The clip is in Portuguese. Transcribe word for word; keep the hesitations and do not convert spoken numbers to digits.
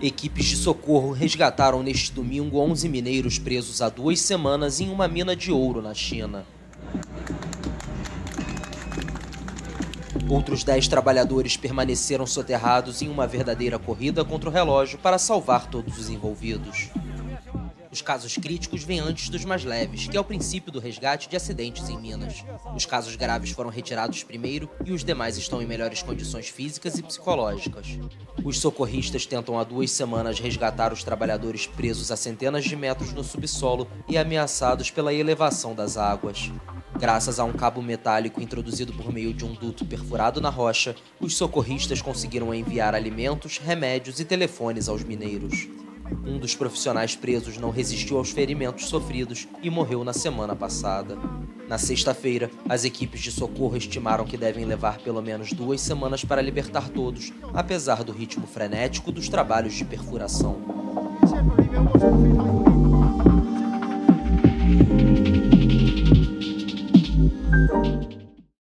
Equipes de socorro resgataram neste domingo onze mineiros presos há duas semanas em uma mina de ouro na China. Outros dez trabalhadores permaneceram soterrados em uma verdadeira corrida contra o relógio para salvar todos os envolvidos. Os casos críticos vêm antes dos mais leves, que é o princípio do resgate de acidentes em minas. Os casos graves foram retirados primeiro e os demais estão em melhores condições físicas e psicológicas. Os socorristas tentam há duas semanas resgatar os trabalhadores presos a centenas de metros no subsolo e ameaçados pela elevação das águas. Graças a um cabo metálico introduzido por meio de um duto perfurado na rocha, os socorristas conseguiram enviar alimentos, remédios e telefones aos mineiros. Um dos profissionais presos não resistiu aos ferimentos sofridos e morreu na semana passada. Na sexta-feira, as equipes de socorro estimaram que devem levar pelo menos duas semanas para libertar todos, apesar do ritmo frenético dos trabalhos de perfuração.